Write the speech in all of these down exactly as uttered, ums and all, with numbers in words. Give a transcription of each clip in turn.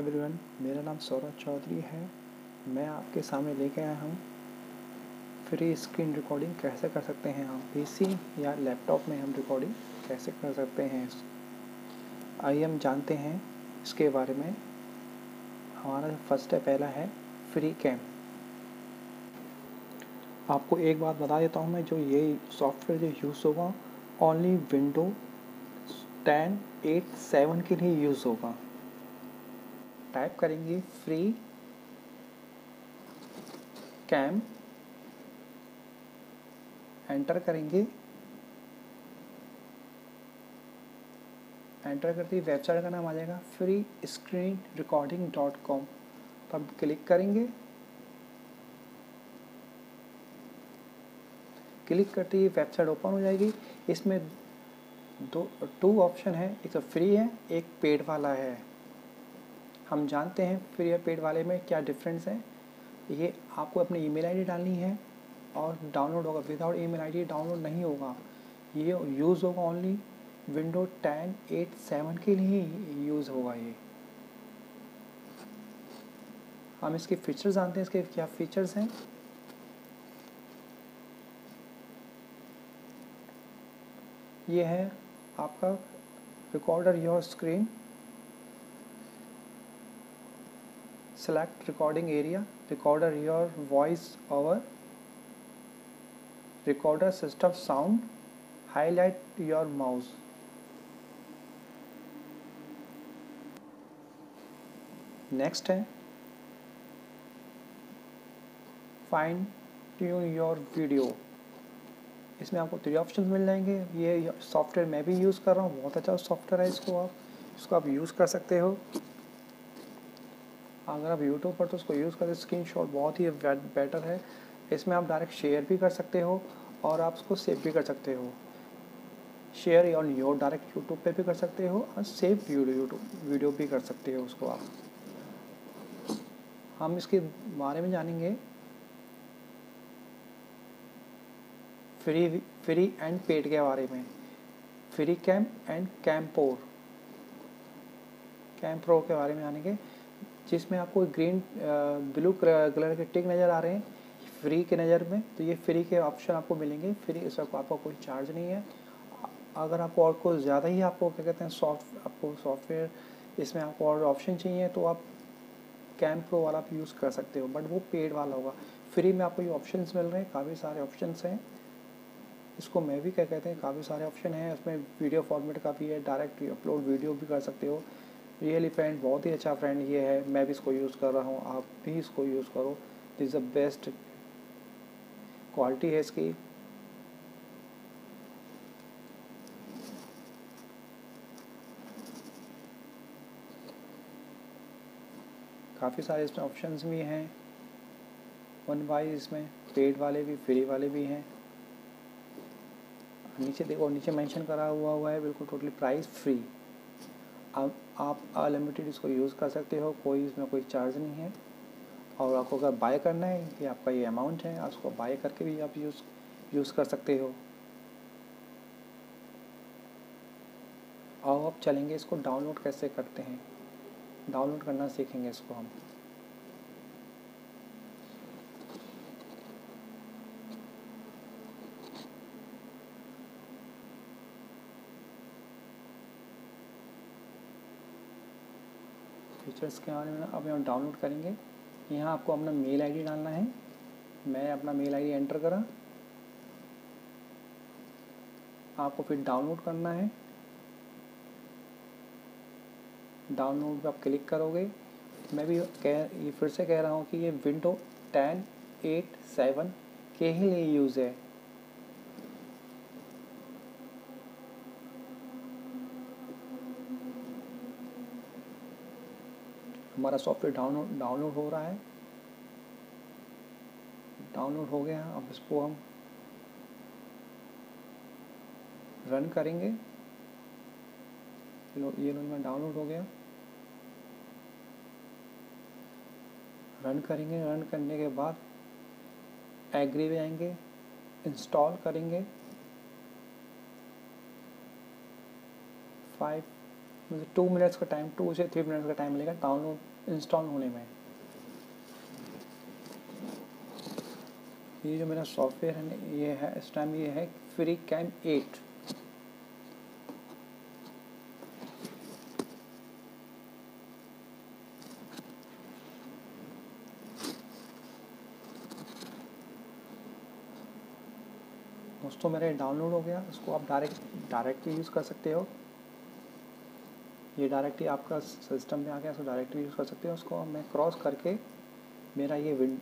Everyone, मेरा नाम सौरभ चौधरी है। मैं आपके सामने लेके आया हूँ फ्री स्क्रीन रिकॉर्डिंग कैसे कर सकते हैं हम पीसी या लैपटॉप में हम रिकॉर्डिंग कैसे कर सकते हैं। आइए हम जानते हैं इसके बारे में। हमारा फर्स्ट है, पहला है फ्री कैम। आपको एक बात बता देता हूँ मैं, जो ये सॉफ्टवेयर जो यूज़ होगा only window ten eight seven के लिए यूज़ होगा। टाइप करेंगे फ्री कैम, एंटर करेंगे। एंटर करते ही वेबसाइट का नाम आ जाएगा free screen recording dot com. तो आप क्लिक करेंगे। क्लिक करते ही वेबसाइट ओपन हो जाएगी। इसमें दो टू ऑप्शन है, एक तो फ्री है, एक पेड वाला है। हम जानते हैं फ्री या पेड वाले में क्या डिफरेंस है। ये आपको अपनी ईमेल आईडी डालनी है और डाउनलोड होगा। विदाउट ईमेल आईडी डाउनलोड नहीं होगा। ये यूज़ होगा only window ten eight seven के लिए यूज़ होगा ये। हम इसके फीचर्स जानते हैं, इसके क्या फीचर्स हैं। ये है आपका recorder your screen, select recording area, recorder your voice over, recorder system sound, highlight your mouse. Next है फाइन ट्यून योर वीडियो। इसमें आपको थ्री ऑप्शन मिल जाएंगे। ये सॉफ्टवेयर मैं भी यूज़ कर रहा हूँ, बहुत अच्छा सॉफ्टवेयर है। इसको आप इसको आप यूज़ कर सकते हो। अगर आप यूट्यूब पर तो उसको यूज़ करते, स्क्रीन शॉट बहुत ही बेटर है। इसमें आप डायरेक्ट शेयर भी कर सकते हो और आप उसको सेव भी कर सकते हो। Share on your direct YouTube पे भी कर सकते हो और सेव यूट्यूब वीडियो भी कर सकते हो उसको आप। हम इसके बारे में जानेंगे फ्री फ्री एंड पेड के बारे में। Free cam and cam pro cam pro के बारे में जानेंगे, जिसमें आपको ग्रीन ब्लू कलर के टिक नज़र आ रहे हैं फ्री के नज़र में। तो ये फ्री के ऑप्शन आपको मिलेंगे। फ्री इस वक्त आपका कोई चार्ज नहीं है। अगर आपको और कुछ ज़्यादा ही आपको क्या कहते हैं सॉफ्ट आपको सॉफ्टवेयर इसमें आपको और ऑप्शन चाहिए तो आप कैम प्रो वाला आप यूज़ कर सकते हो, बट वो पेड वाला होगा। फ्री में आपको ये ऑप्शन मिल रहे हैं, काफ़ी सारे ऑप्शन हैं। इसको मैं भी क्या कहते हैं काफ़ी सारे ऑप्शन हैं। उसमें वीडियो फॉर्मेट का भी है, डायरेक्ट अपलोड वीडियो भी कर सकते हो। रियली फ्रेंड, बहुत ही अच्छा फ्रेंड ये है। मैं भी इसको यूज़ कर रहा हूँ, आप भी इसको यूज़ करो। इज़ द बेस्ट क्वालिटी है इसकी। काफ़ी सारे इसमें ऑप्शंस भी हैं। वन बाई इसमें पेड वाले भी, फ्री वाले भी हैं। नीचे देखो, नीचे मेंशन करा हुआ हुआ है बिल्कुल टोटली प्राइस फ्री। अब आप अनलिमिटेड इसको यूज़ कर सकते हो, कोई इसमें कोई चार्ज नहीं है। और आपको अगर बाय करना है, ये आपका ये अमाउंट है, आप उसको बाय करके भी आप यूज़ यूज़ कर सकते हो। और आप चलेंगे इसको डाउनलोड कैसे करते हैं, डाउनलोड करना सीखेंगे इसको हम। फीचर्स के बारे में अब हम डाउनलोड करेंगे। यहाँ आपको अपना मेल आईडी डालना है। मैं अपना मेल आईडी एंटर करा। आपको फिर डाउनलोड करना है। डाउनलोड पे आप क्लिक करोगे। मैं भी कह ये फिर से कह रहा हूँ कि ये विंडो टेन एट सेवन के ही लिए यूज़ है। हमारा सॉफ्टवेयर डाउनलोड डाउनलोड हो रहा है। डाउनलोड हो गया। अब इसको हम रन करेंगे। ये लो में डाउनलोड हो गया। रन करेंगे। रन करने के बाद एग्री में आएंगे, इंस्टॉल करेंगे। फाइव मुझे टू मिनट्स का टाइम, टू से थ्री मिनट्स का टाइम मिलेगा डाउनलोड इंस्टॉल होने में। ये जो मेरा सॉफ्टवेयर है ये है इस टाइम ये है फ्री कैम एट। दोस्तों मेरा डाउनलोड हो गया, इसको आप डायरेक्ट डायरेक्टली यूज़ कर सकते हो। ये डायरेक्टली आपका सिस्टम में आ गया, इसको डायरेक्टली यूज़ कर सकते हो। उसको मैं क्रॉस करके मेरा ये विंड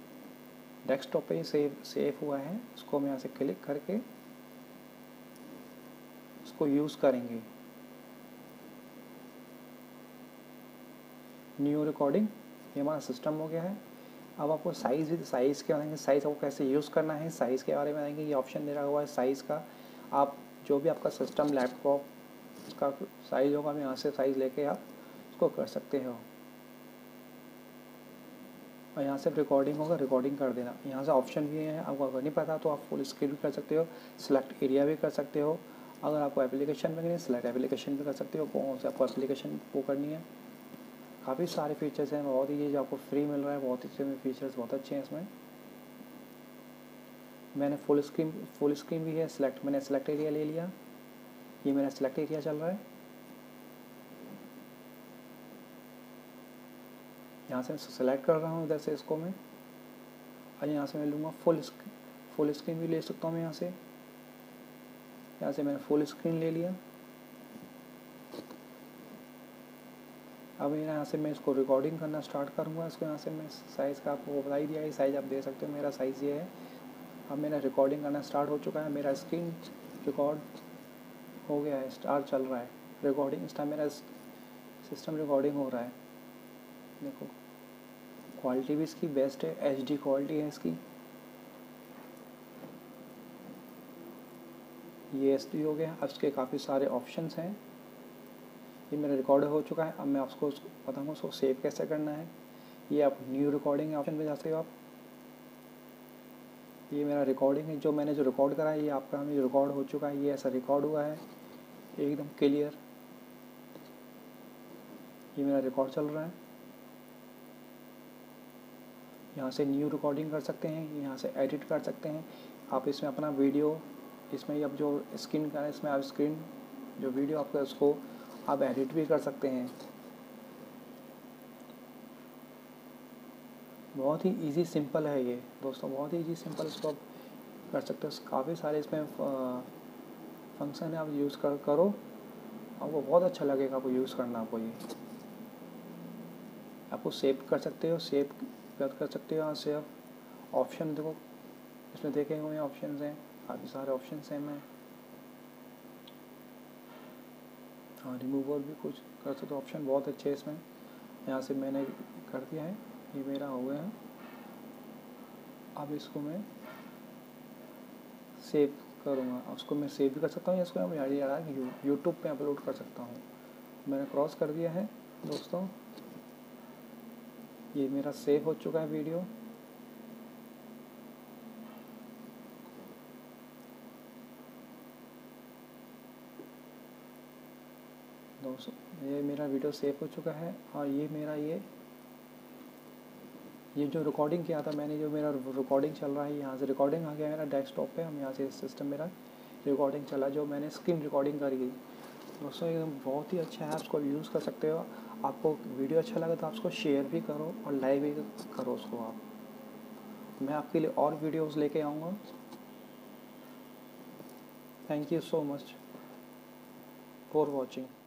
डेस्कटॉप पे सेव सेव हुआ है, इसको मैं यहाँ से क्लिक करके इसको यूज़ करेंगे। न्यू रिकॉर्डिंग, ये हमारा सिस्टम हो गया है। अब आपको साइज़ भी साइज़ के बताएंगे, साइज़ आपको कैसे यूज़ करना है, साइज़ के बारे में बताएंगे। ये ऑप्शन दे रहा हुआ है साइज़ का, आप जो भी आपका सिस्टम लैपटॉप इसका साइज़ होगा मैं यहाँ से साइज़ लेके आप इसको कर सकते हो। और यहाँ से रिकॉर्डिंग होगा, रिकॉर्डिंग कर देना। यहाँ से ऑप्शन भी है, आपको अगर नहीं पता तो आप फुल स्क्रीन भी कर सकते हो, सिलेक्ट एरिया भी कर सकते हो। अगर आपको एप्लीकेशन में नहीं सिलेक्ट एप्लीकेशन भी कर सकते हो, कौन से आपको एप्लीकेशन वो करनी है। काफ़ी सारे फीचर्स हैं, बहुत ही ये जो आपको फ्री मिल रहा है बहुत ही इसमें फीचर्स बहुत अच्छे हैं। इसमें मैंने फुल स्क्रीन फुल स्क्रीन भी है, सिलेक्ट मैंने सिलेक्ट एरिया ले लिया, ये मेरा सिलेक्ट एरिया चल रहा है। यहाँ से सिलेक्ट कर रहा हूँ इधर से इसको मैं, और यहाँ से मैं लूँगा फुल स्क्रीन, फुल स्क्रीन भी ले सकता हूँ मैं यहाँ से। यहाँ से मैंने फुल स्क्रीन ले लिया। अब यहाँ से मैं इसको रिकॉर्डिंग करना स्टार्ट करूँगा। इसको यहाँ से मैं साइज़ का आपको बता ही दिया है, साइज़ आप दे सकते हो, मेरा साइज़ ये है। अब मेरा रिकॉर्डिंग करना स्टार्ट हो चुका है, मेरा स्क्रीन रिकॉर्ड हो गया है, स्टार चल रहा है रिकॉर्डिंग। इस टाइम मेरा सिस्टम रिकॉर्डिंग हो रहा है। देखो क्वालिटी भी इसकी बेस्ट है, एच डी क्वालिटी है इसकी। ये एच डी हो गया। अब इसके काफ़ी सारे ऑप्शंस हैं। ये मेरा रिकॉर्ड हो चुका है। अब मैं आपको बताऊँगा उसको सेव कैसे करना है। ये आप न्यू रिकॉर्डिंग ऑप्शन पे जा सकते हो आप। ये मेरा रिकॉर्डिंग है, जो मैंने जो रिकॉर्ड करा है ये आपका हमें रिकॉर्ड हो चुका है। ये ऐसा रिकॉर्ड हुआ है एकदम क्लियर। ये मेरा रिकॉर्ड चल रहा है। यहाँ से न्यू रिकॉर्डिंग कर सकते हैं, यहाँ से एडिट कर सकते हैं आप। इसमें अपना वीडियो, इसमें ही अब जो स्क्रीन का है इसमें आप स्क्रीन जो वीडियो आपका उसको आप एडिट भी कर सकते हैं। बहुत ही इजी सिंपल है ये दोस्तों, बहुत ही इजी सिंपल इसको आप कर सकते हो। काफ़ी सारे इसमें फंक्शन है, आप यूज़ कर करो आपको बहुत अच्छा लगेगा। आपको यूज़ करना आपको ये आपको सेव कर सकते हो, सेव कर सकते हो। यहाँ से आप ऑप्शन देखो, इसमें देखे हुए ऑप्शंस हैं, काफ़ी सारे ऑप्शंस हैं। मैं हाँ रिमूवर भी कुछ कर सकते हो, ऑप्शन बहुत अच्छे हैं इसमें। यहाँ से मैंने कर दिया है, ये मेरा हो गया। अब इसको मैं सेव करूँगा, उसको मैं सेव भी कर सकता हूँ, इसको मैं यार यूट्यूब पे अपलोड कर सकता हूँ। मैंने क्रॉस कर दिया है दोस्तों, ये मेरा सेव हो चुका है वीडियो। दोस्तों ये मेरा वीडियो सेव हो चुका है। और ये मेरा ये ये जो रिकॉर्डिंग किया था मैंने, जो मेरा रिकॉर्डिंग चल रहा है यहाँ से रिकॉर्डिंग आ गया मेरा डेस्कटॉप पे। हम यहाँ से सिस्टम मेरा रिकॉर्डिंग चला, जो मैंने स्क्रीन रिकॉर्डिंग करी दोस्तों। ये बहुत ही अच्छा है, आप उसको यूज़ कर सकते हो। आपको वीडियो अच्छा लगा तो आप उसको शेयर भी करो और लाइक भी करो उसको आप। मैं आपके लिए और वीडियोज़ लेके आऊँगा। Thank you so much for watching.